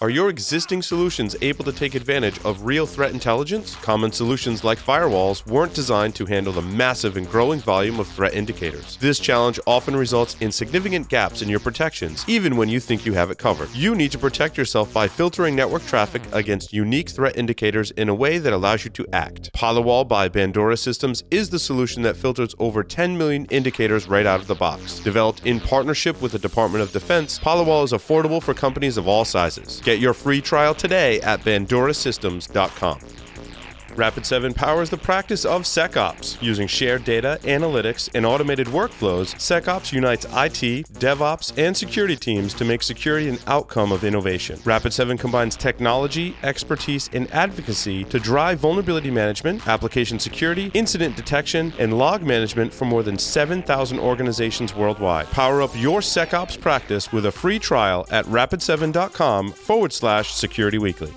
Are your existing solutions able to take advantage of real threat intelligence? Common solutions like firewalls weren't designed to handle the massive and growing volume of threat indicators. This challenge often results in significant gaps in your protections, even when you think you have it covered. You need to protect yourself by filtering network traffic against unique threat indicators in a way that allows you to act. PoloWall by Bandura Systems is the solution that filters over 10 million indicators right out of the box. Developed in partnership with the Department of Defense, PoloWall is affordable for companies of all sizes. Get your free trial today at bandurasystems.com. Rapid7 powers the practice of SecOps. Using shared data, analytics, and automated workflows, SecOps unites IT, DevOps, and security teams to make security an outcome of innovation. Rapid7 combines technology, expertise, and advocacy to drive vulnerability management, application security, incident detection, and log management for more than 7,000 organizations worldwide. Power up your SecOps practice with a free trial at rapid7.com/securityweekly.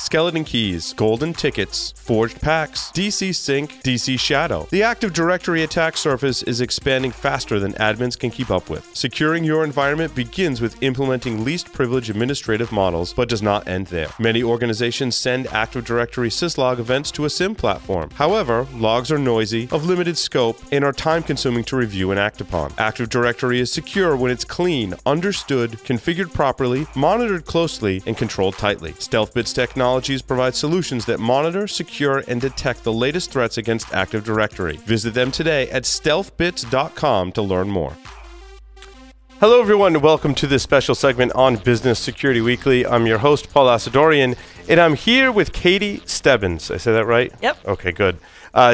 Skeleton keys, golden tickets, forged packs, DC sync, DC shadow. The Active Directory attack surface is expanding faster than admins can keep up with. Securing your environment begins with implementing least privilege administrative models, but does not end there. Many organizations send Active Directory syslog events to a SIM platform. However, logs are noisy, of limited scope, and are time-consuming to review and act upon. Active Directory is secure when it's clean, understood, configured properly, monitored closely, and controlled tightly. StealthBits technologies provide solutions that monitor, secure, and detect the latest threats against Active Directory. Visit them today at stealthbits.com to learn more. Hello everyone, welcome to this special segment on Business Security Weekly. I'm your host, Paul Asadorian, and I'm here with Katie Stebbins. I say that right? Yep. Okay, good.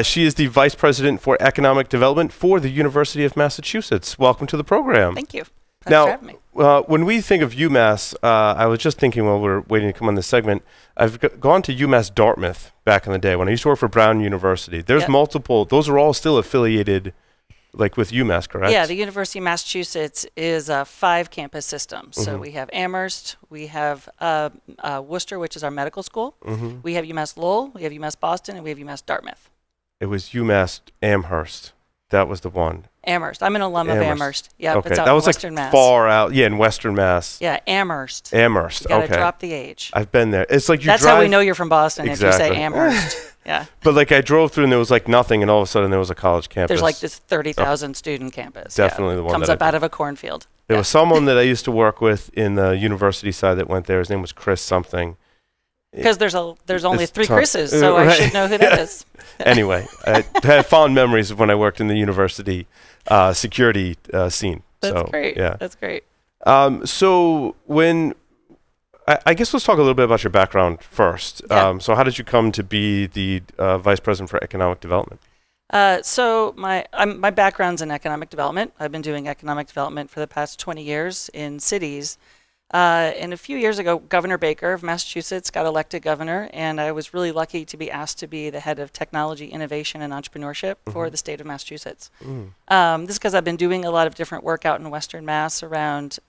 She is the Vice President for Economic Development for the University of Massachusetts. Welcome to the program. Thank you. Thanks for having me. When we think of UMass, I was just thinking while we're waiting to come on this segment, I've gone to UMass Dartmouth back in the day when I used to work for Brown University. There's multiple, those are all still affiliated like with UMass, correct? Yeah, the University of Massachusetts is a 5-campus system. Mm-hmm. So we have Amherst, we have Worcester, which is our medical school. Mm-hmm. We have UMass Lowell, we have UMass Boston, and we have UMass Dartmouth. It was UMass Amherst. That was the one. Amherst. I'm an alum of Amherst. Yeah, okay. It's out in Western Mass. That was like far out. Yeah, in Western Mass. Yeah, Amherst. Amherst. Okay. You gotta drop the H. I've been there. It's like you That's drive. How we know you're from Boston exactly. If you say Amherst. Yeah. But like I drove through and there was like nothing, and all of a sudden there was a college campus. There's like this 30,000 student campus. Definitely the one comes that up out of a cornfield. There was someone that I used to work with in the university side that went there. His name was Chris something. Because there's only three Chris's, so right. I should know who that is. Anyway, I have fond memories of when I worked in the university security scene. That's so, great. Yeah. That's great. So when I guess let's talk a little bit about your background first. Yeah. So how did you come to be the Vice President for Economic Development? So my background's in economic development. I've been doing economic development for the past 20 years in cities. And a few years ago, Governor Baker of Massachusetts got elected governor, and I was really lucky to be asked to be the head of technology, innovation, and entrepreneurship for the state of Massachusetts. This is because I've been doing a lot of different work out in Western Mass around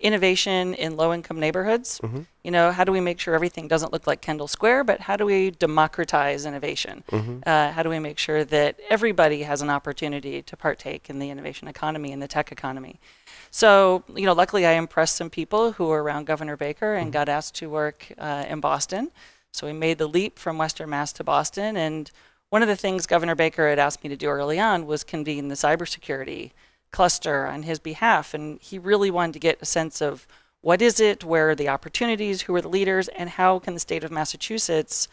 innovation in low-income neighborhoods. You know, how do we make sure everything doesn't look like Kendall Square, but how do we democratize innovation? How do we make sure that everybody has an opportunity to partake in the innovation economy and the tech economy? So, you know, luckily I impressed some people who were around Governor Baker and got asked to work in Boston. So we made the leap from Western Mass to Boston. And one of the things Governor Baker had asked me to do early on was convene the cybersecurity cluster on his behalf. And he really wanted to get a sense of what is it, where are the opportunities, who are the leaders, and how can the state of Massachusetts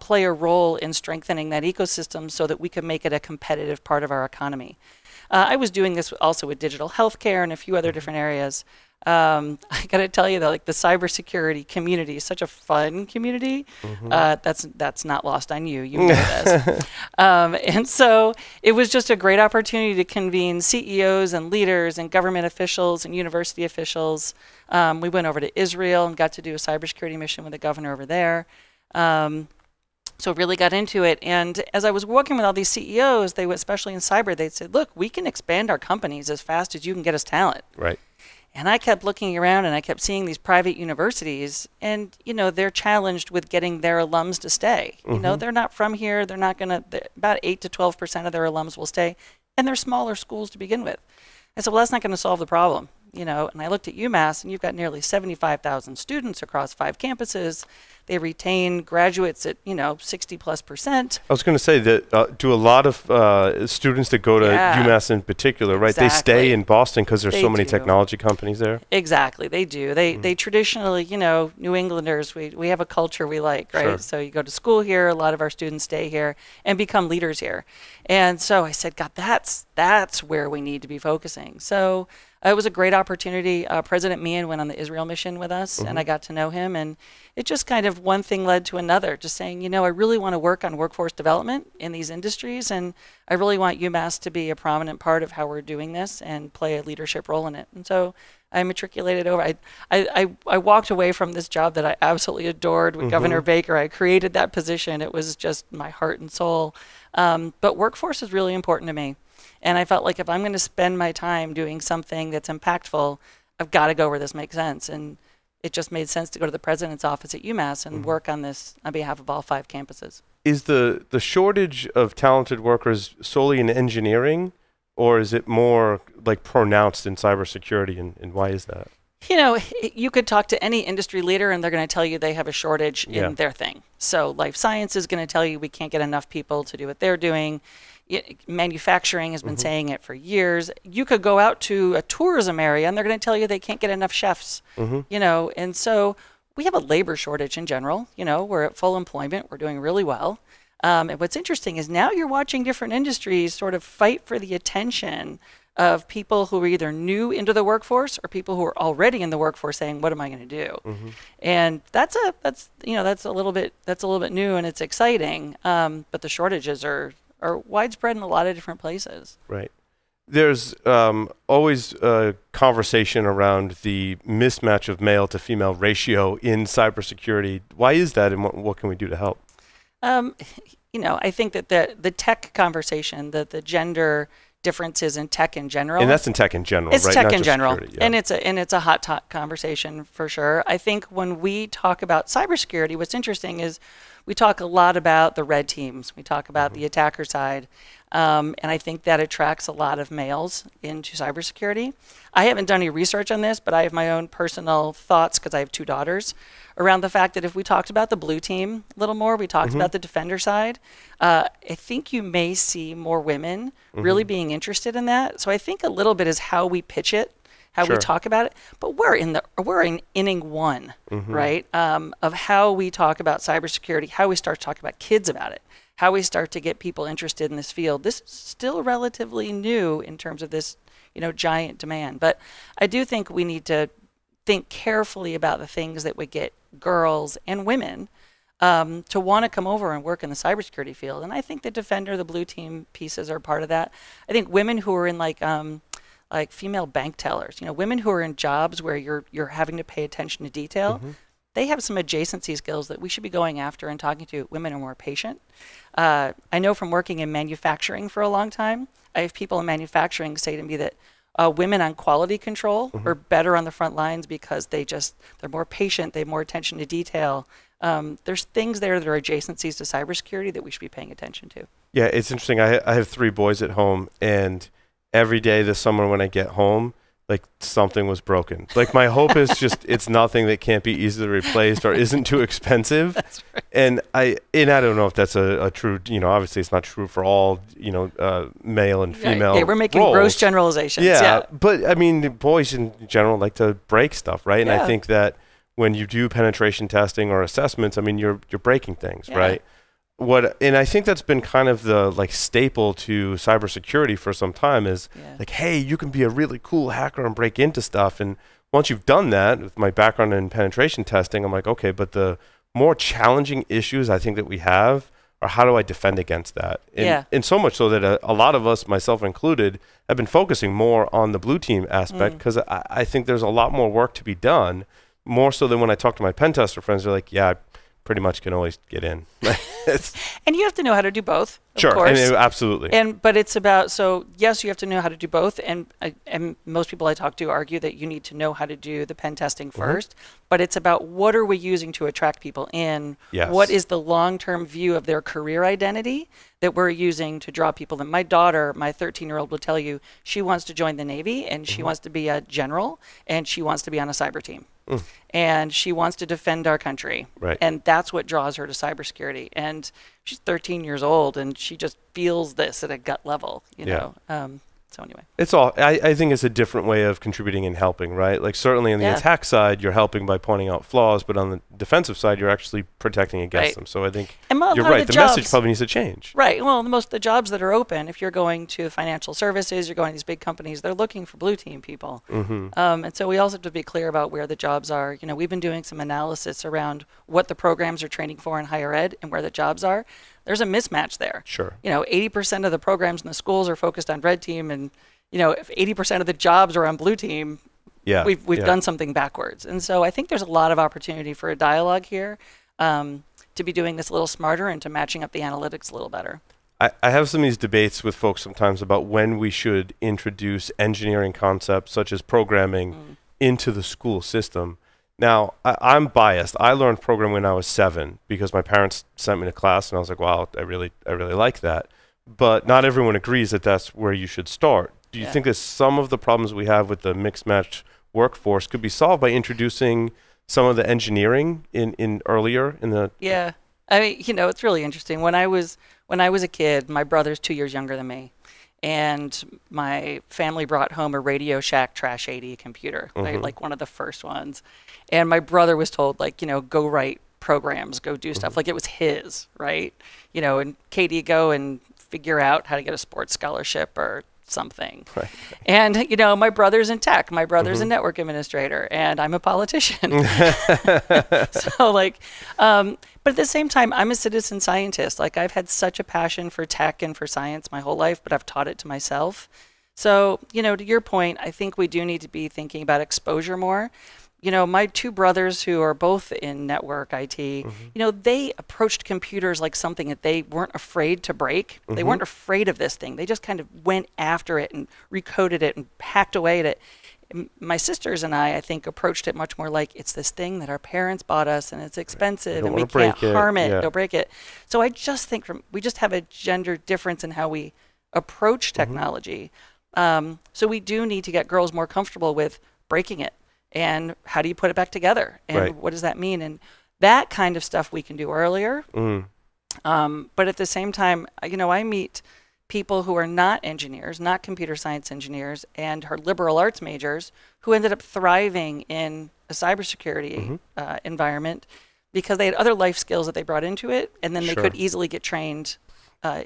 play a role in strengthening that ecosystem so that we can make it a competitive part of our economy. I was doing this also with digital healthcare and a few other different areas. I gotta tell you though, like the cybersecurity community is such a fun community. That's not lost on you. You know this. And so it was just a great opportunity to convene CEOs and leaders and government officials and university officials. We went over to Israel and got to do a cybersecurity mission with the governor over there. So really got into it, and as I was working with all these CEOs, they, especially in cyber, they said, look, we can expand our companies as fast as you can get us talent. Right. And I kept looking around and I kept seeing these private universities, and you know, they're challenged with getting their alums to stay. You know, they're not from here, they're not gonna, about 8 to 12% of their alums will stay, and they're smaller schools to begin with. I said, well, that's not gonna solve the problem. you know, and I looked at UMass, and you've got nearly 75,000 students across 5 campuses. They retain graduates at, you know, 60+%. I was going to say that do a lot of students that go to UMass in particular, right? Exactly. They stay in Boston because there's so many technology companies there. Exactly, they do. They traditionally, you know, New Englanders, we have a culture we like, right? Sure. So you go to school here. A lot of our students stay here and become leaders here. And so I said, God, that's where we need to be focusing. So it was a great opportunity. President Meehan went on the Israel mission with us, and I got to know him. And it just kind of one thing led to another, just saying, you know, I really want to work on workforce development in these industries, and I really want UMass to be a prominent part of how we're doing this and play a leadership role in it. And so I matriculated over. I walked away from this job that I absolutely adored with Governor Baker. I created that position. It was just my heart and soul. But workforce is really important to me. And I felt like if I'm going to spend my time doing something that's impactful, I've got to go where this makes sense. And it just made sense to go to the president's office at UMass and work on this on behalf of all 5 campuses. Is the shortage of talented workers solely in engineering, or is it more like pronounced in cybersecurity, and why is that? You know, you could talk to any industry leader and they're going to tell you they have a shortage in their thing. So life science is going to tell you we can't get enough people to do what they're doing. Manufacturing has been saying it for years. You could go out to a tourism area and they're going to tell you they can't get enough chefs, you know. And so we have a labor shortage in general. You know, we're at full employment. We're doing really well. And what's interesting is now you're watching different industries sort of fight for the attention of people who are either new into the workforce or people who are already in the workforce saying, what am I going to do? And that's a little bit new, and it's exciting. But the shortages are widespread in a lot of different places. Right. There's always a conversation around the mismatch of male to female ratio in cybersecurity. Why is that, and what can we do to help? You know, I think that the tech conversation, the gender differences in tech in general. And that's in tech in general, right? It's tech in general. And it's a hot top conversation for sure. I think when we talk about cybersecurity, what's interesting is we talk a lot about the red teams. We talk about the attacker side. And I think that attracts a lot of males into cybersecurity. I haven't done any research on this, but I have my own personal thoughts because I have 2 daughters around the fact that if we talked about the blue team a little more, we talked about the defender side, I think you may see more women really being interested in that. So I think a little bit is how we pitch it, how we talk about it, but we're in inning 1, right, of how we talk about cybersecurity, how we start talking about kids about it, how we start to get people interested in this field. This is still relatively new in terms of this, you know, giant demand. But I do think we need to think carefully about the things that would get girls and women to want to come over and work in the cybersecurity field. And I think the defender, the blue team pieces are part of that. I think women who are in like female bank tellers, you know, women who are in jobs where you're having to pay attention to detail, they have some adjacency skills that we should be going after and talking to. Women are more patient. I know from working in manufacturing for a long time, I have people in manufacturing say to me that women on quality control are better on the front lines because they're more patient, they have more attention to detail. There's things there that are adjacencies to cybersecurity that we should be paying attention to. Yeah, it's interesting. I have 3 boys at home, and every day this summer when I get home, like something was broken. Like my hope is just it's nothing that can't be easily replaced or isn't too expensive. That's right. And I don't know if that's a true, you know, obviously it's not true for all, you know, male and female. Yeah, we're making gross generalizations. Yeah, but I mean, the boys in general like to break stuff, right? And I think that when you do penetration testing or assessments, I mean, you're breaking things, right? And I think that's been kind of the like staple to cybersecurity for some time is like, hey, you can be a really cool hacker and break into stuff. And once you've done that, with my background in penetration testing, I'm like, okay, but the more challenging issues I think that we have are how do I defend against that? And, and so much so that a lot of us, myself included, have been focusing more on the blue team aspect because I think there's a lot more work to be done, more so than when I talk to my pen tester friends, they're like, yeah, pretty much can always get in. And you have to know how to do both, of course. Sure, absolutely. But it's about, so yes, you have to know how to do both, and most people I talk to argue that you need to know how to do the pen testing first, but it's about what are we using to attract people in? Yes. What is the long-term view of their career identity that we're using to draw people in? My daughter, my 13-year-old will tell you she wants to join the Navy, and she wants to be a general, and she wants to be on a cyber team. And she wants to defend our country. Right. And that's what draws her to cybersecurity. And she's 13 years old, and she just feels this at a gut level, you know. So anyway. It's all, I think it's a different way of contributing and helping, right? Like certainly on the attack side, you're helping by pointing out flaws, but on the defensive side, you're actually protecting against them. So I think you're right. The message probably needs to change. Right. Well, most of the jobs that are open, if you're going to financial services, you're going to these big companies, they're looking for blue team people. And so we also have to be clear about where the jobs are. You know, we've been doing some analysis around what the programs are training for in higher ed and where the jobs are. There's a mismatch there. Sure. You know, 80% of the programs in the schools are focused on red team, and you know, if 80% of the jobs are on blue team, we've done something backwards. And so I think there's a lot of opportunity for a dialogue here to be doing this a little smarter and to matching up the analytics a little better. I have some of these debates with folks sometimes about when we should introduce engineering concepts such as programming into the school system. Now, I'm biased. I learned programming when I was 7 because my parents sent me to class, and I was like, wow, I really like that. But not everyone agrees that that's where you should start. Do you think that some of the problems we have with the mixed-match workforce could be solved by introducing some of the engineering in earlier in the... Yeah. I mean, you know, it's really interesting. When I was a kid, my brother's 2 years younger than me, and my family brought home a Radio Shack Trash 80 computer, right? Like one of the first ones. And my brother was told, like, you know, go write programs, go do stuff. Like it was his, right? You know, and Katie, go and figure out how to get a sports scholarship or something. Right. And, you know, my brother's in tech. My brother's a network administrator, and I'm a politician. So, like, but at the same time, I'm a citizen scientist. Like, I've had such a passion for tech and for science my whole life, but I've taught it to myself. So, you know, to your point, I think we do need to be thinking about exposure more. You know, my two brothers who are both in network IT, you know, they approached computers like something that they weren't afraid to break. They weren't afraid of this thing. They just kind of went after it and recoded it and hacked away at it. And my sisters and I think, approached it much more like it's this thing that our parents bought us and it's expensive and we can't harm it. Don't break it. So I just think we just have a gender difference in how we approach technology. So we do need to get girls more comfortable with breaking it. And how do you put it back together? And what does that mean? And that kind of stuff we can do earlier. But at the same time, you know, I meet people who are not engineers, not computer science engineers, and are liberal arts majors who ended up thriving in a cybersecurity environment because they had other life skills that they brought into it, and then they could easily get trained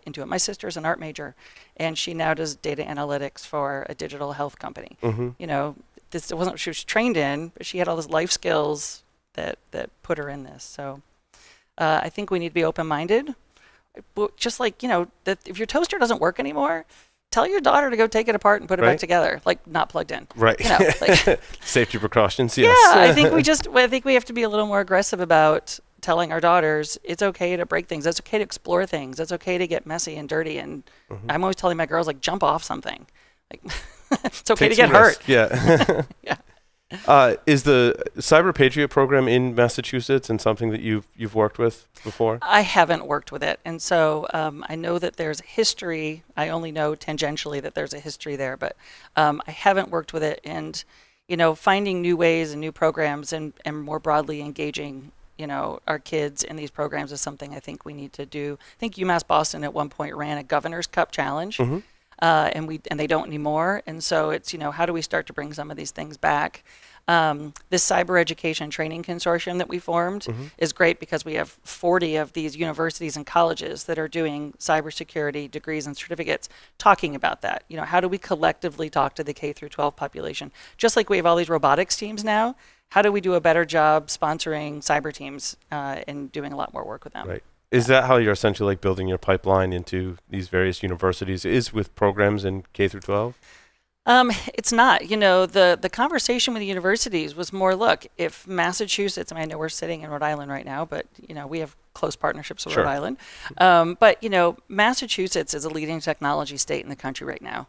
into it. My sister's an art major, and she now does data analytics for a digital health company. You know, this wasn't what she was trained in, but she had all those life skills that put her in this. So I think we need to be open-minded. Just like, you know, that if your toaster doesn't work anymore, tell your daughter to go take it apart and put it back together, like not plugged in. You know, like safety precautions, yes. Yeah, I think we have to be a little more aggressive about telling our daughters it's okay to break things, it's okay to explore things, it's okay to get messy and dirty. And I'm always telling my girls, like, jump off something. Like, it's okay to get hurt. Yeah. Is the Cyber Patriot program in Massachusetts and something that you've worked with before? I haven't worked with it, and so I know that there's a history. I only know tangentially that there's a history there, but I haven't worked with it. And you know, finding new ways and new programs and more broadly engaging, you know, our kids in these programs is something I think we need to do. I think UMass Boston at one point ran a Governor's Cup challenge. And they don't anymore. And so it's, you know, how do we start to bring some of these things back? This Cyber Education Training Consortium that we formed is great because we have 40 of these universities and colleges that are doing cybersecurity degrees and certificates talking about that. You know, how do we collectively talk to the K-12 population? Just like we have all these robotics teams now, how do we do a better job sponsoring cyber teams and doing a lot more work with them? Right. Is that how you're essentially like building your pipeline into these various universities, is with programs in K-12? It's not. You know, the conversation with the universities was more, look, if Massachusetts, I mean, I know we're sitting in Rhode Island right now, but, you know, we have close partnerships with Rhode Island. But, you know, Massachusetts is a leading technology state in the country right now.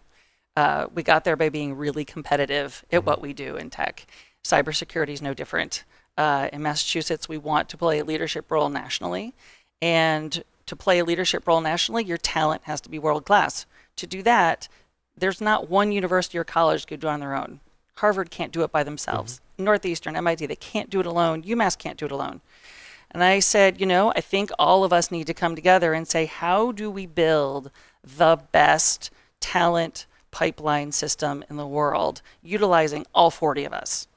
We got there by being really competitive at what we do in tech. Cybersecurity is no different. In Massachusetts, we want to play a leadership role nationally. And to play a leadership role nationally, your talent has to be world-class. To do that, there's not one university or college could do it on their own. Harvard can't do it by themselves. Northeastern, MIT, they can't do it alone. UMass can't do it alone. And I said, you know, I think all of us need to come together and say, how do we build the best talent pipeline system in the world, utilizing all 40 of us?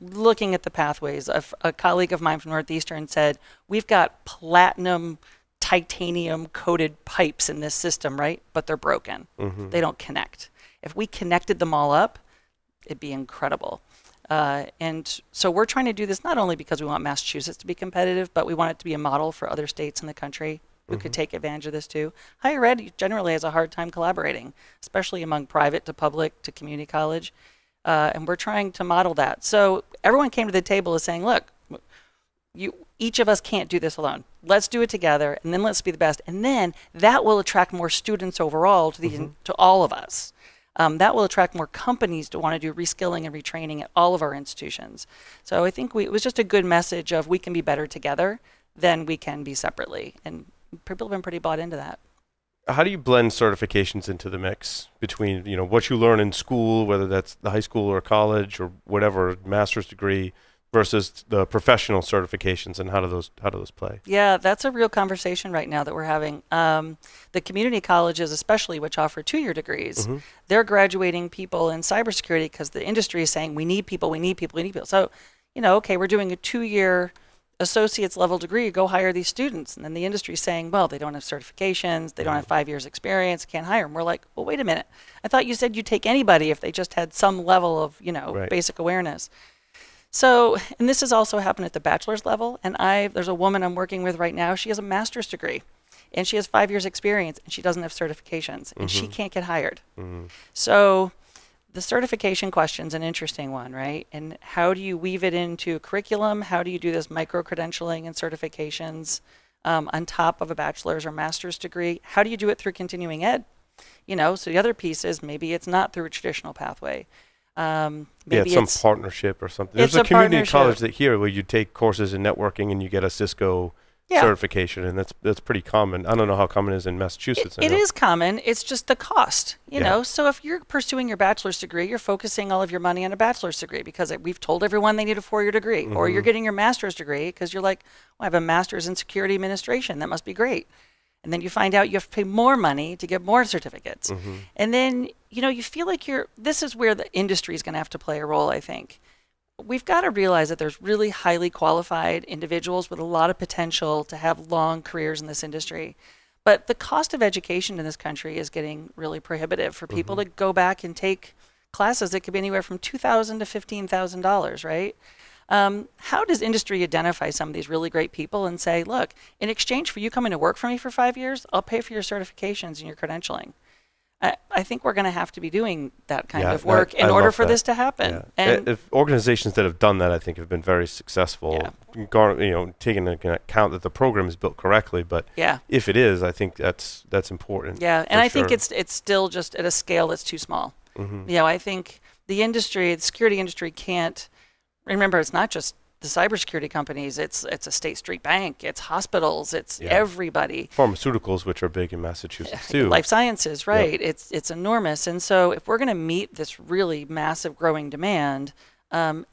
Looking at the pathways, a colleague of mine from Northeastern said, we've got platinum titanium coated pipes in this system, right? But they're broken. They don't connect. If we connected them all up, it'd be incredible. And so we're trying to do this not only because we want Massachusetts to be competitive, but we want it to be a model for other states in the country who could take advantage of this too. Higher ed generally has a hard time collaborating, especially among private to public to community college. And we're trying to model that. So everyone came to the table as saying, look, each of us can't do this alone. Let's do it together, and then let's be the best. And then that will attract more students overall to, to all of us. That will attract more companies to want to do reskilling and retraining at all of our institutions. So I think it was just a good message of we can be better together than we can be separately. And people have been pretty bought into that. How do you blend certifications into the mix between, you know, what you learn in school, whether that's the high school or college or whatever, master's degree, versus the professional certifications, and how do those play? Yeah, that's a real conversation right now that we're having. The community colleges, especially, which offer two-year degrees, they're graduating people in cybersecurity because the industry is saying, we need people, we need people, we need people. So, you know, okay, we're doing a two-year associate's level degree, go hire these students. And then the industry's saying, well, they don't have certifications, they don't have 5 years experience, can't hire them. We're like, well, wait a minute. I thought you said you'd take anybody if they just had some level of, you know, basic awareness. So, and this has also happened at the bachelor's level, and there's a woman I'm working with right now, she has a master's degree, and she has 5 years experience, and she doesn't have certifications, and she can't get hired. So, the certification question's an interesting one, right? And how do you weave it into curriculum? How do you do this micro-credentialing and certifications on top of a bachelor's or master's degree? How do you do it through continuing ed? You know, so the other piece is maybe it's not through a traditional pathway. Maybe it's some partnership or something. There's a community college that here where you take courses in networking and you get a Cisco certification, and that's pretty common. I don't know how common it is in Massachusetts. It is common. It's just the cost, you know. So if you're pursuing your bachelor's degree, you're focusing all of your money on a bachelor's degree because we've told everyone they need a four-year degree, or you're getting your master's degree because you're like, well, I have a master's in security administration. That must be great. And then you find out you have to pay more money to get more certificates. And then, you know, you feel like this is where the industry is going to have to play a role, I think. We've got to realize that there's really highly qualified individuals with a lot of potential to have long careers in this industry. But the cost of education in this country is getting really prohibitive for people to go back and take classes that could be anywhere from $2,000 to $15,000, right? How does industry identify some of these really great people and say, look, in exchange for you coming to work for me for 5 years, I'll pay for your certifications and your credentialing? I think we're going to have to be doing that kind of work in order for this to happen. And if organizations that have done that, I think, have been very successful, you know, taking into account that the program is built correctly. But if it is, I think that's important. Yeah, and I think it's still just at a scale that's too small. You know, I think the industry, the security industry can't. Remember, it's not just the cybersecurity companies. It's a State Street Bank. It's hospitals. It's everybody. Pharmaceuticals, which are big in Massachusetts too. Life sciences, right? It's enormous. And so, if we're going to meet this really massive growing demand,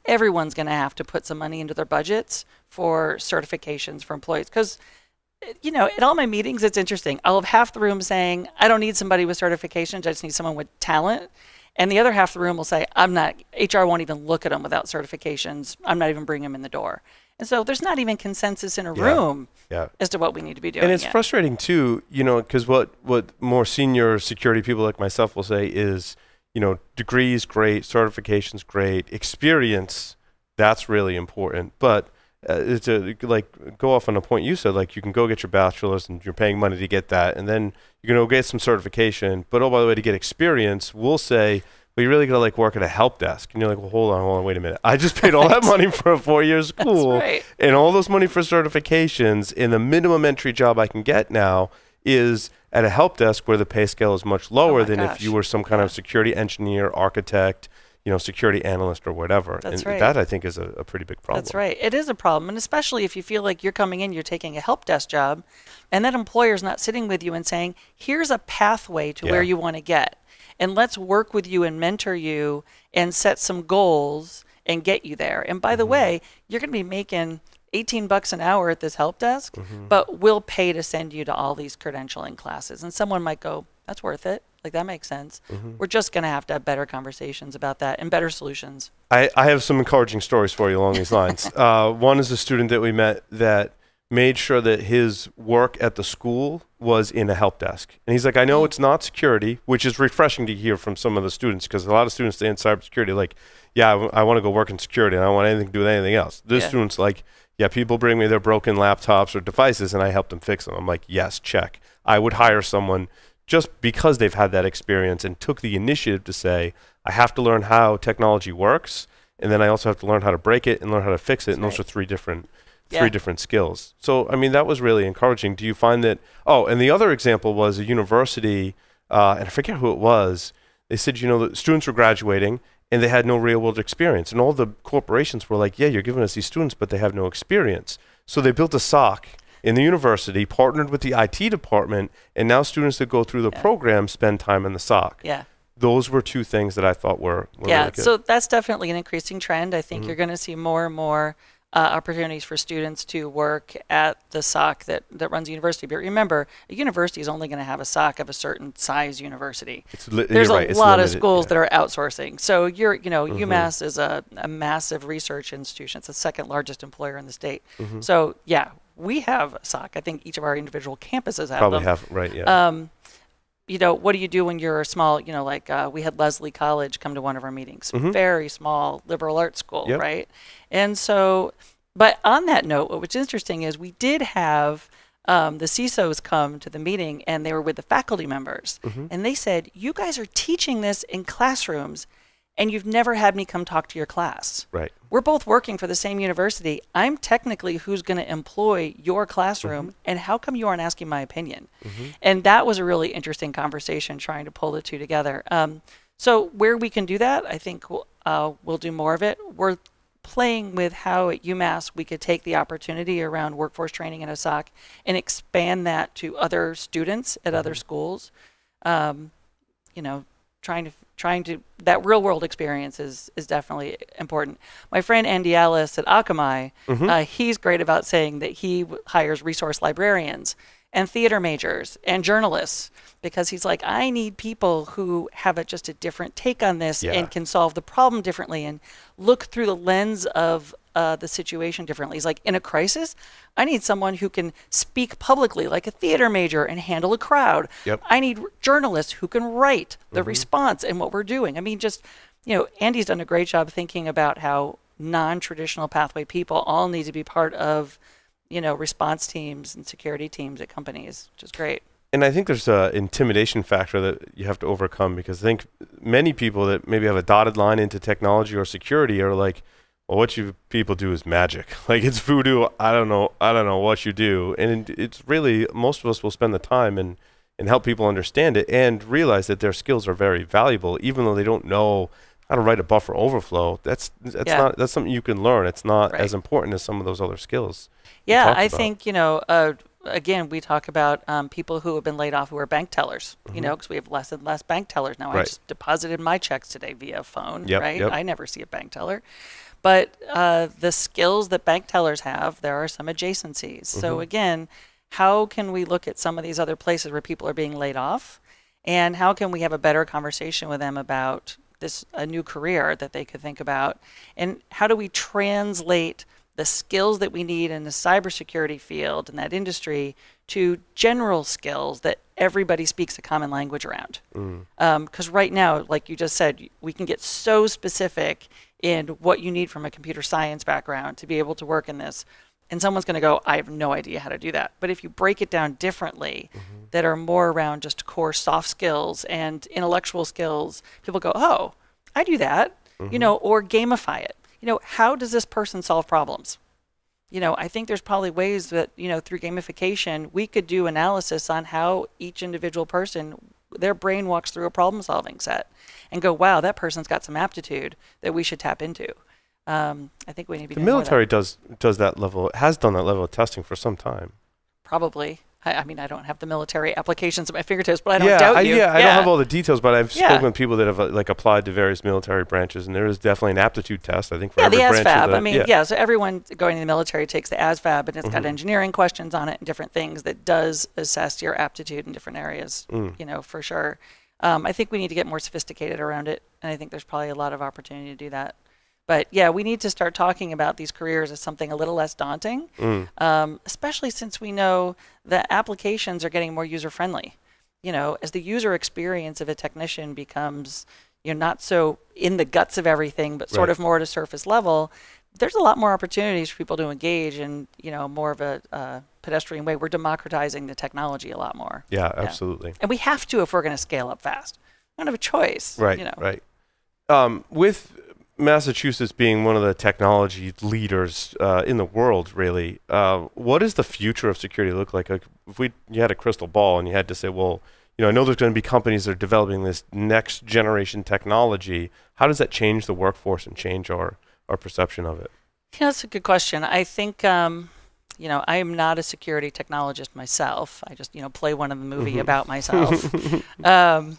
everyone's going to have to put some money into their budgets for certifications for employees. Because, you know, at all my meetings, it's interesting. I'll have half the room saying, "I don't need somebody with certifications. I just need someone with talent." And the other half of the room will say, HR won't even look at them without certifications. I'm not even bringing them in the door. And so there's not even consensus in a room as to what we need to be doing. And it's frustrating too, you know, because what more senior security people like myself will say is, you know, degrees, great, certifications, great, experience, that's really important. But it's like, go off on a point you said, like, you can go get your bachelor's and you're paying money to get that, and then you can go get some certification, but oh, by the way, to get experience, we'll say well, you really got to like work at a help desk. And you're like, well, hold on, wait a minute. I just paid all that money for a four-year school and all those money for certifications, and the minimum entry job I can get now is at a help desk where the pay scale is much lower than if you were some kind of security engineer, architect, you know, security analyst or whatever. And that, I think, is a pretty big problem. That's right. It is a problem. And especially if you feel like you're coming in, you're taking a help desk job, and that employer's not sitting with you and saying, here's a pathway to where you want to get. And let's work with you and mentor you and set some goals and get you there. And by the way, you're going to be making 18 bucks an hour at this help desk, but we'll pay to send you to all these credentialing classes. And someone might go, that's worth it. Like, that makes sense. We're just going to have better conversations about that and better solutions. I have some encouraging stories for you along these lines. One is a student that we met that made sure that his work at the school was in a help desk. And he's like, I know it's not security, which is refreshing to hear from some of the students, because a lot of students in cybersecurity are like, yeah, I want to go work in security and I don't want anything to do with anything else. This student's like, yeah, people bring me their broken laptops or devices and I help them fix them. I'm like, yes, check. I would hire someone just because they've had that experience and took the initiative to say, I have to learn how technology works, and then I also have to learn how to break it and learn how to fix it. And those are three different skills. So, I mean, that was really encouraging. Do you find that, oh, and the other example was a university, and I forget who it was, they said, you know, the students were graduating and they had no real world experience. And all the corporations were like, yeah, you're giving us these students, but they have no experience. So they built a SOC in the university, partnered with the IT department, and now students that go through the program spend time in the SOC. Yeah. Those were two things that I thought were really good. So that's definitely an increasing trend. I think you're going to see more and more opportunities for students to work at the SOC that runs the university. But remember, a university is only going to have a SOC of a certain size university. There's a lot of schools that are outsourcing. So UMass is a massive research institution. It's the second largest employer in the state. So yeah, we have a SOC. I think each of our individual campuses have probably them. You know, what do you do when you're a small, you know, like we had Leslie College come to one of our meetings, very small liberal arts school, right? And so, but on that note, what's interesting is we did have the CISOs come to the meeting, and they were with the faculty members. And they said, you guys are teaching this in classrooms, and you've never had me come talk to your class. Right. We're both working for the same university. I'm technically who's going to employ your classroom, and how come you aren't asking my opinion? And that was a really interesting conversation, trying to pull the two together. So where we can do that, I think we'll do more of it. We're playing with how at UMass we could take the opportunity around workforce training in a SOC and expand that to other students at other schools. You know, trying to that real world experience is definitely important. My friend Andy Ellis at Akamai, he's great about saying that he hires resource librarians and theater majors and journalists, because he's like, I need people who have just a different take on this and can solve the problem differently and look through the lens of the situation differently. He's like, in a crisis, I need someone who can speak publicly like a theater major and handle a crowd. I need journalists who can write the response and what we're doing. I mean, just, you know, Andy's done a great job thinking about how non-traditional pathway people all need to be part of, you know, response teams and security teams at companies, which is great. And I think there's an intimidation factor that you have to overcome, because I think many people that maybe have a dotted line into technology or security are like, well, what you people do is magic. Like, it's voodoo. I don't know what you do. And it's really, most of us will spend the time and help people understand it and realize that their skills are very valuable, even though they don't know how to write a buffer overflow. That's something you can learn. It's not as important as some of those other skills. Yeah, I think, you know, again, we talk about people who have been laid off who are bank tellers, you know, because we have less and less bank tellers now. I just deposited my checks today via phone, I never see a bank teller. But the skills that bank tellers have, there are some adjacencies. So again, how can we look at some of these other places where people are being laid off? And how can we have a better conversation with them about a new career that they could think about? And how do we translate the skills that we need in the cybersecurity field and that industry to general skills that everybody speaks a common language around? Because right now, like you just said, we can get so specific in what you need from a computer science background to be able to work in this. And someone's going to go, I have no idea how to do that. But if you break it down differently, that are more around just core soft skills and intellectual skills, people go, oh, I do that, you know, or gamify it. You know, how does this person solve problems? You know, I think there's probably ways that, you know, through gamification, we could do analysis on how each individual person, their brain walks through a problem solving set and go, wow, that person's got some aptitude that we should tap into. I think we need to be doing more of that. The military does that level, has done that level of testing for some time. Probably. I mean, I don't have the military applications at my fingertips, but I don't doubt you. I don't have all the details, but I've spoken with people that have like applied to various military branches, and there is definitely an aptitude test, I think, for every branch. Yeah, the ASVAB. I mean, so everyone going to the military takes the ASVAB, and it's got engineering questions on it and different things that does assess your aptitude in different areas, you know, for sure. I think we need to get more sophisticated around it, and I think there's probably a lot of opportunity to do that. But yeah, we need to start talking about these careers as something a little less daunting, especially since we know that applications are getting more user-friendly. You know, as the user experience of a technician becomes, you know, not so in the guts of everything, but sort of more at a surface level, there's a lot more opportunities for people to engage in, you know, more of a pedestrian way. We're democratizing the technology a lot more. Yeah, absolutely. And we have to if we're going to scale up fast. We don't have a choice. Right. You know. Right. With Massachusetts being one of the technology leaders in the world, really, what does the future of security look like? If you had a crystal ball and you had to say, well, you know, I know there's going to be companies that are developing this next generation technology. How does that change the workforce and change our perception of it? Yeah, that's a good question. I think, you know, I am not a security technologist myself. I just, you know, play one in the movie about myself. I'm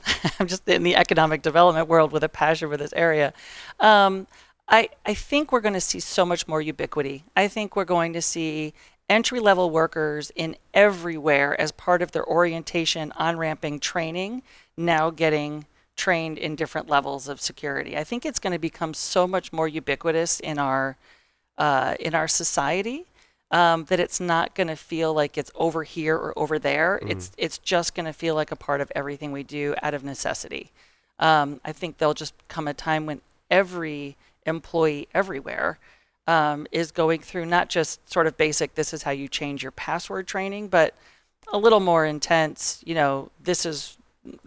just in the economic development world with a passion for this area. I think we're going to see so much more ubiquity. I think we're going to see entry-level workers in everywhere as part of their orientation, on-ramping training, now getting trained in different levels of security. I think it's going to become so much more ubiquitous in our society. That it's not going to feel like it's over here or over there. It's just going to feel like a part of everything we do out of necessity. I think there'll just come a time when every employee everywhere is going through not just sort of basic, this is how you change your password training, but a little more intense, you know, this is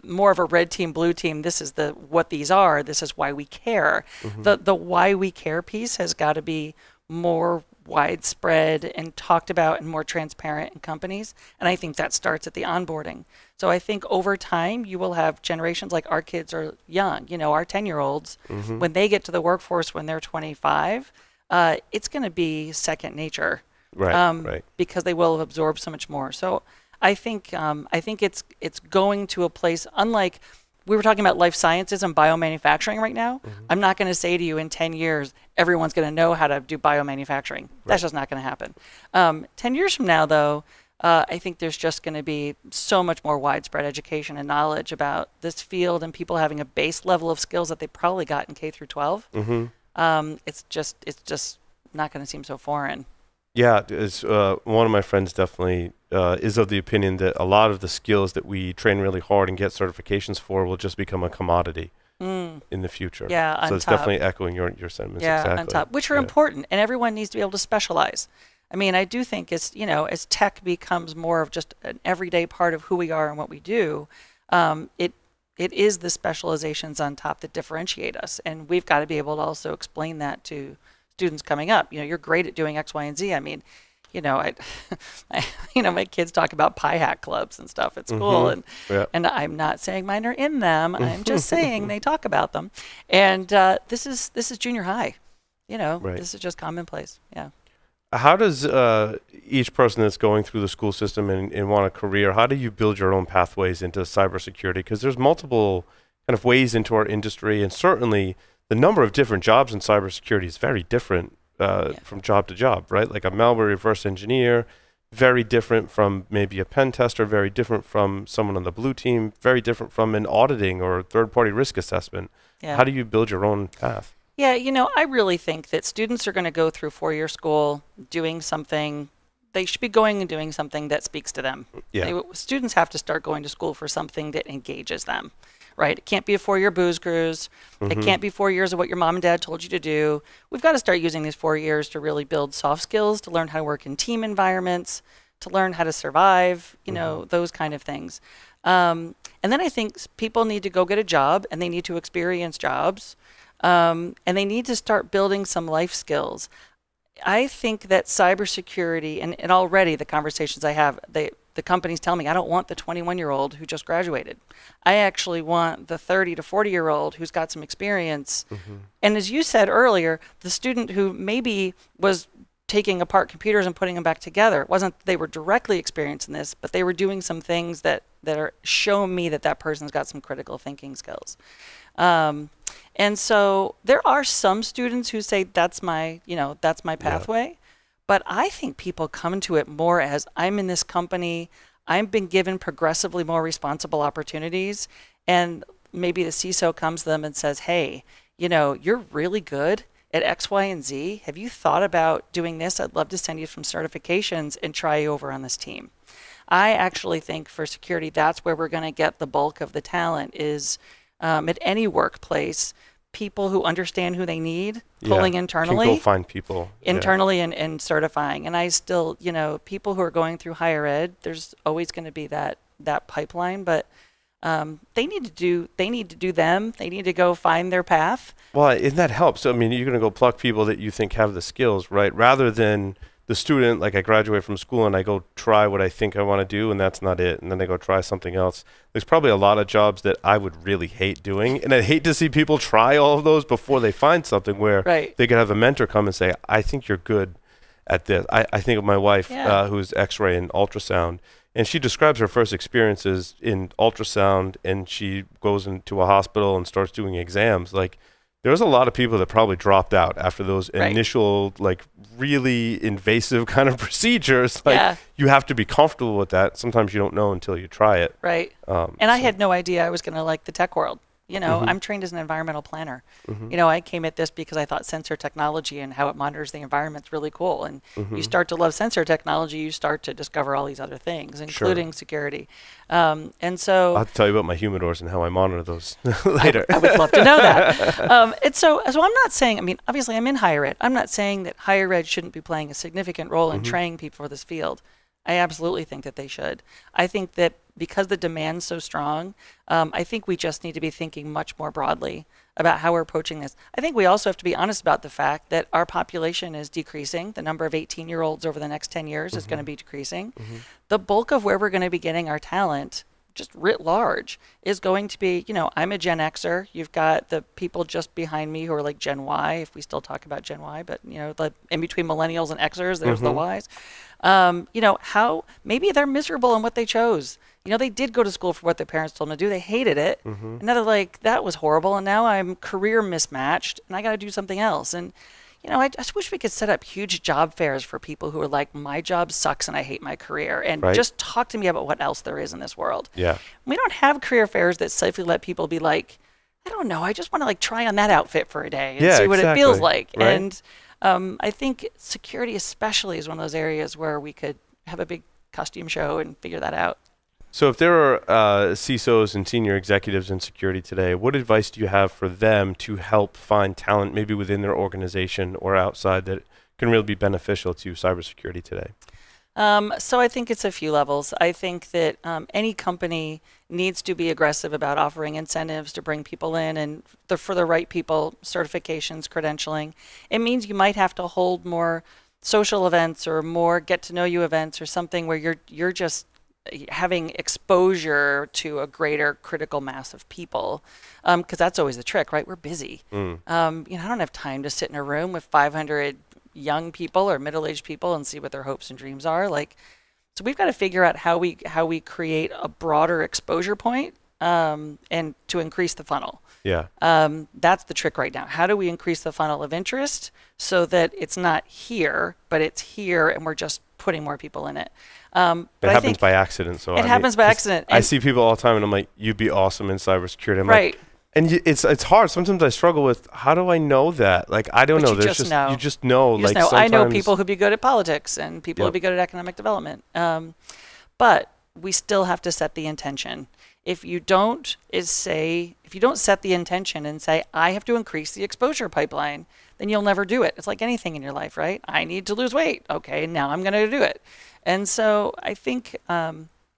more of a red team, blue team, this is the what these are, this is why we care. The why we care piece has got to be more widespread and talked about and more transparent in companies. And I think that starts at the onboarding. So I think over time, you will have generations like our kids are young, you know, our 10-year-olds, when they get to the workforce, when they're 25, it's going to be second nature, because they will have absorbed so much more. So I think it's going to a place, unlike we were talking about life sciences and biomanufacturing right now. I'm not going to say to you in 10 years, everyone's going to know how to do biomanufacturing. That's just not going to happen. 10 years from now, though, I think there's just going to be so much more widespread education and knowledge about this field and people having a base level of skills that they probably got in K through 12. It's just not going to seem so foreign. Yeah, one of my friends definitely is of the opinion that a lot of the skills that we train really hard and get certifications for will just become a commodity in the future. Yeah, so it's definitely echoing your sentiments. Yeah, exactly. On top, which are important, and everyone needs to be able to specialize. I mean, I do think as you know, as tech becomes more of just an everyday part of who we are and what we do, it is the specializations on top that differentiate us, and we've got to be able to also explain that to students coming up. You know, you're great at doing X, Y, and Z. I mean, you know, you know, my kids talk about pie hack clubs and stuff at school, and I'm not saying mine are in them. I'm just saying they talk about them, and this is junior high. You know, this is just commonplace. Yeah. How does each person that's going through the school system and want a career? How do you build your own pathways into cybersecurity? Because there's multiple kind of ways into our industry, and certainly the number of different jobs in cybersecurity is very different from job to job, right? Like a malware reverse engineer, very different from maybe a pen tester, very different from someone on the blue team, very different from an auditing or third-party risk assessment. Yeah. How do you build your own path? Yeah, you know, I really think that students are going to go through four-year school doing something. They should be going and doing something that speaks to them. Yeah. Students have to start going to school for something that engages them. Right? It can't be a four-year booze cruise. It can't be 4 years of what your mom and dad told you to do. We've got to start using these 4 years to really build soft skills, to learn how to work in team environments, to learn how to survive, you know, those kind of things. And then I think people need to go get a job, and they need to experience jobs, and they need to start building some life skills. I think that cybersecurity, and already the conversations I have, the companies tell me, I don't want the 21-year-old who just graduated. I actually want the 30 to 40-year-old who's got some experience. Mm-hmm. And as you said earlier, the student who maybe was taking apart computers and putting them back together, it wasn't they were directly experiencing this, but they were doing some things that are showing me that person's got some critical thinking skills. And so there are some students who say that's my, you know, that's my pathway. Yeah. But I think people come to it more as I'm in this company, I've been given progressively more responsible opportunities, and maybe the CISO comes to them and says, hey, you know, you're really good at X, Y, and Z. Have you thought about doing this? I'd love to send you some certifications and try you over on this team. I actually think for security, that's where we're going to get the bulk of the talent is at any workplace, people who understand who they need, pulling internally. Can go find people. Internally and certifying. And I still, you know, people who are going through higher ed, there's always going to be that pipeline, but they need to do them. They need to go find their path. Well, and that helps. I mean, you're going to go pluck people that you think have the skills, right? Rather than the student, like I graduate from school and I go try what I think I want to do and that's not it. And then I go try something else. There's probably a lot of jobs that I would really hate doing. And I hate to see people try all of those before they find something where they could have a mentor come and say, I think you're good at this. I think of my wife who's X-ray and ultrasound. And she describes her first experiences in ultrasound, and she goes into a hospital and starts doing exams. Like, there's a lot of people that probably dropped out after those initial, like, really invasive kind of procedures. Like, you have to be comfortable with that. Sometimes you don't know until you try it. Right. And I had no idea I was going to like the tech world. You know, I'm trained as an environmental planner. You know, I came at this because I thought sensor technology and how it monitors the environment's really cool. And you start to love sensor technology, you start to discover all these other things, including security. And so I'll have to tell you about my humidors and how I monitor those later. I would love to know that. And so I'm not saying, I mean, obviously I'm in higher ed. I'm not saying that higher ed shouldn't be playing a significant role in training people for this field. I absolutely think that they should. I think that because the demand's so strong, I think we just need to be thinking much more broadly about how we're approaching this. I think we also have to be honest about the fact that our population is decreasing. The number of 18-year-olds over the next 10 years is going to be decreasing. The bulk of where we're going to be getting our talent, just writ large, is going to be, you know, I'm a Gen Xer. You've got the people just behind me who are like Gen Y, if we still talk about Gen Y, but, you know, like in between millennials and Xers, there's the Ys. You know, how maybe they're miserable in what they chose. You know, they did go to school for what their parents told them to do. They hated it. And now they're like, that was horrible. And now I'm career mismatched and I got to do something else. And, you know, I just wish we could set up huge job fairs for people who are like, my job sucks and I hate my career. And just talk to me about what else there is in this world. We don't have career fairs that safely let people be like, I don't know, I just want to like try on that outfit for a day and see what it feels like. And I think security especially is one of those areas where we could have a big costume show and figure that out. So if there are CISOs and senior executives in security today, what advice do you have for them to help find talent maybe within their organization or outside that can really be beneficial to cybersecurity today? So I think it's a few levels. I think that any company needs to be aggressive about offering incentives to bring people in and for the right people, certifications, credentialing. It means you might have to hold more social events or more get-to-know-you events or something where you're just having exposure to a greater critical mass of people, because that's always the trick, right? We're busy. You know, I don't have time to sit in a room with 500 young people or middle-aged people and see what their hopes and dreams are. Like, so we've got to figure out how we create a broader exposure point and to increase the funnel. That's the trick right now. How do we increase the funnel of interest so that it's not here, but it's here, and we're just putting more people in it? But it happens by accident. So it happens by accident. I see people all the time and I'm like, you'd be awesome in cybersecurity. I'm like, and it's hard. Sometimes I struggle with, how do I know that? Like, I don't know. There's just, you just know. Like, I know people who'd be good at politics and people who'd be good at economic development. But we still have to set the intention. If you don't set the intention and say, I have to increase the exposure pipeline, then you'll never do it. It's like anything in your life, right? I need to lose weight. Okay, now I'm going to do it. And so I think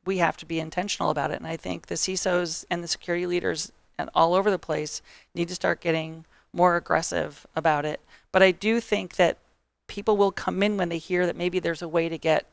we have to be intentional about it. And I think the CISOs and the security leaders and all over the place need to start getting more aggressive about it. But I do think that people will come in when they hear that maybe there's a way to get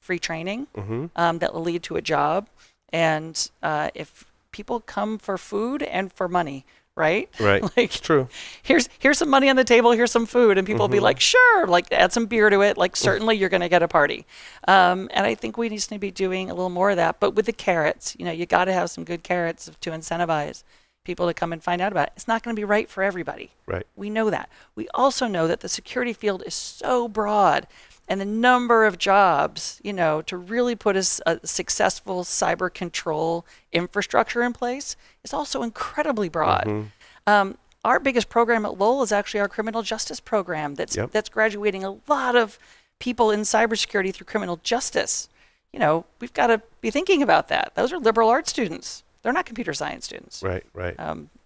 free training that will lead to a job. And if people come for food and for money, right? Right. Like, true. Here's some money on the table, here's some food, and people will be like, sure, like add some beer to it, like certainly you're gonna get a party. And I think we need to be doing a little more of that, but with the carrots, you know, you gotta have some good carrots to incentivize people to come and find out about it. It's not gonna be right for everybody. Right. We know that. We also know that the security field is so broad and the number of jobs, you know, to really put a successful cyber control infrastructure in place is also incredibly broad. Our biggest program at Lowell is actually our criminal justice program that's graduating a lot of people in cybersecurity through criminal justice. You know, we've got to be thinking about that. Those are liberal arts students. They're not computer science students. Right, right.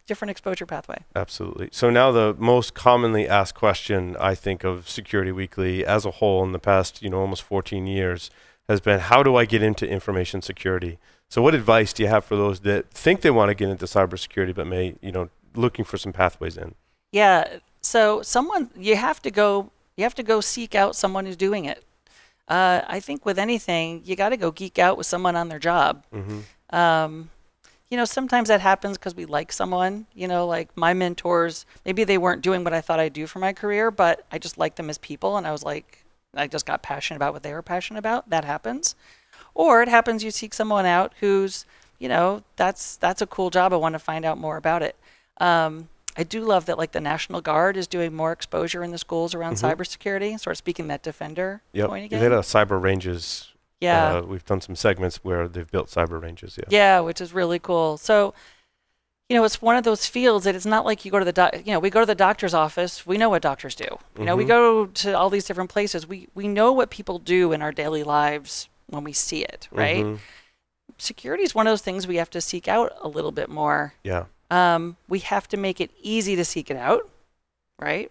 Different exposure pathway. Absolutely. So now the most commonly asked question, I think, of Security Weekly as a whole in the past, you know, almost 14 years has been, how do I get into information security? So what advice do you have for those that think they want to get into cybersecurity, but may, you know, looking for some pathways in? Yeah. So someone, you have to go seek out someone who's doing it. I think with anything, you got to go geek out with someone on their job. You know, sometimes that happens because we like someone, you know, like my mentors, maybe they weren't doing what I thought I'd do for my career, but I just liked them as people. And I was like, I just got passionate about what they were passionate about. That happens. Or it happens you seek someone out who's, you know, that's a cool job. I want to find out more about it. I do love that, like, the National Guard is doing more exposure in the schools around cybersecurity. Sort of speaking that defender point again. They had cyber ranges. Yeah, we've done some segments where they've built cyber ranges. Yeah, which is really cool. So, you know, it's one of those fields that it's not like you go to the we go to the doctor's office. We know what doctors do. You know, we go to all these different places. We know what people do in our daily lives when we see it, right? Security is one of those things we have to seek out a little bit more. Yeah. We have to make it easy to seek it out, right?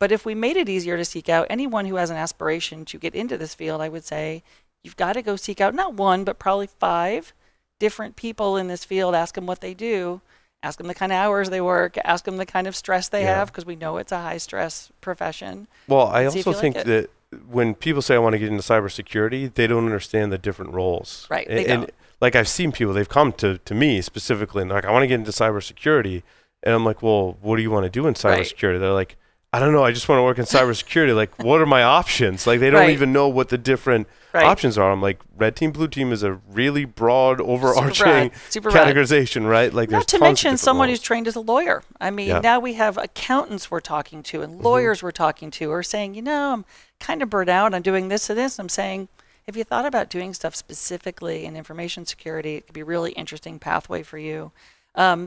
But if we made it easier to seek out, anyone who has an aspiration to get into this field, I would say, you've got to go seek out not one, but probably 5 different people in this field. Ask them what they do, ask them the kind of hours they work, ask them the kind of stress they have, because we know it's a high stress profession. Well, I also think that when people say, I want to get into cybersecurity, they don't understand the different roles. Right, they don't. And like, I've seen people, they've come to me specifically, and they're like, I want to get into cybersecurity. And I'm like, well, what do you want to do in cybersecurity? They're like, I don't know, I just want to work in cybersecurity. Like, what are my options? Like, they don't even know what the different options are. I'm like, red team, blue team is a really broad, overarching categorization, right? Like, not to mention someone who's trained as a lawyer. I mean, now we have accountants we're talking to and lawyers we're talking to are saying, you know, I'm kind of burnt out. I'm doing this and this. I'm saying, have you thought about doing stuff specifically in information security? It could be a really interesting pathway for you.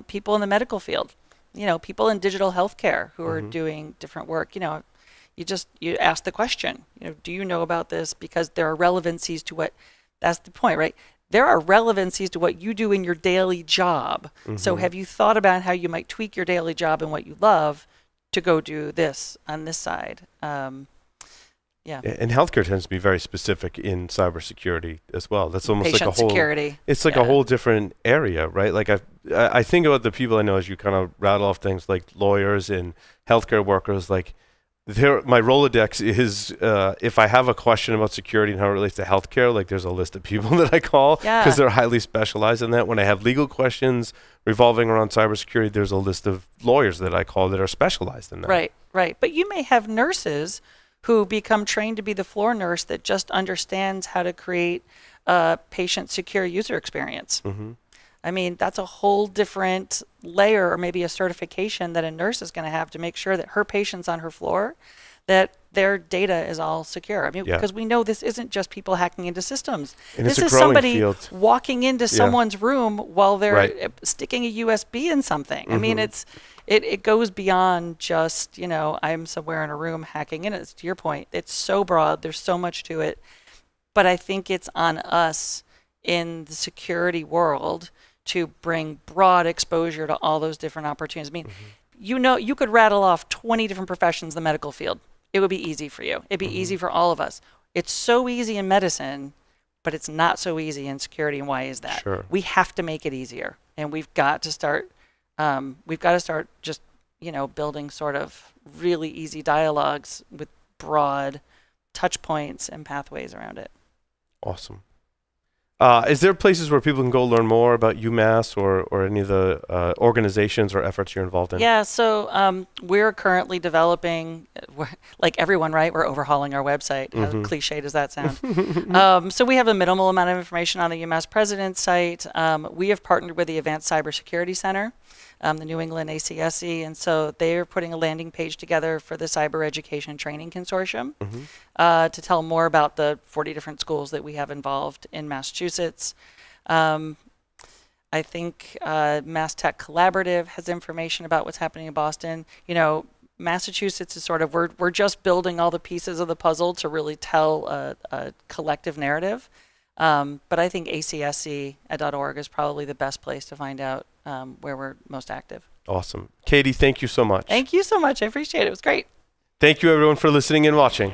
People in the medical field. You know, people in digital healthcare who are doing different work, you know, you ask the question, you know, do you know about this? Because there are relevancies to what, that's the point, right? There are relevancies to what you do in your daily job. So have you thought about how you might tweak your daily job and what you love to go do this on this side? Yeah. And healthcare tends to be very specific in cybersecurity as well. That's almost patient like a whole security. It's like a whole different area, right? Like I think about the people I know as you kind of rattle off things like lawyers and healthcare workers. Like, my Rolodex is if I have a question about security and how it relates to healthcare, like, there's a list of people that I call because they're highly specialized in that. When I have legal questions revolving around cybersecurity, there's a list of lawyers that I call that are specialized in that. Right, right. But you may have nurses who become trained to be the floor nurse that just understands how to create a patient-secure user experience. I mean, that's a whole different layer, or maybe a certification that a nurse is going to have to make sure that her patients on her floor, that their data is all secure. I mean, because we know this isn't just people hacking into systems. And this is somebody walking into someone's room while they're sticking a USB in something. I mean, it goes beyond just, you know, I'm somewhere in a room hacking in. It's to your point. It's so broad. There's so much to it. But I think it's on us in the security world to bring broad exposure to all those different opportunities. I mean, you know, you could rattle off 20 different professions in the medical field. It would be easy for you. It'd be easy for all of us. It's so easy in medicine. but it's not so easy in security. And why is that? Sure. We have to make it easier, and we've got to start. We've got to start just, you know, building sort of really easy dialogues with broad touch points and pathways around it. Awesome. Is there places where people can go learn more about UMass or any of the organizations or efforts you're involved in? Yeah, so we're currently developing, like everyone, right? We're overhauling our website, mm-hmm. How cliche does that sound? So we have a minimal amount of information on the UMass President's site. We have partnered with the Advanced Cybersecurity Center, the New England ACSC, and so they're putting a landing page together for the Cyber Education Training Consortium mm-hmm. To tell more about the 40 different schools that we have involved in Massachusetts. I think Mass Tech Collaborative has information about what's happening in Boston. You know, Massachusetts is sort of, we're just building all the pieces of the puzzle to really tell a collective narrative. But I think acsc.org is probably the best place to find out where we're most active. Awesome. Katie, thank you so much. Thank you so much. I appreciate it. It was great. Thank you, everyone, for listening and watching.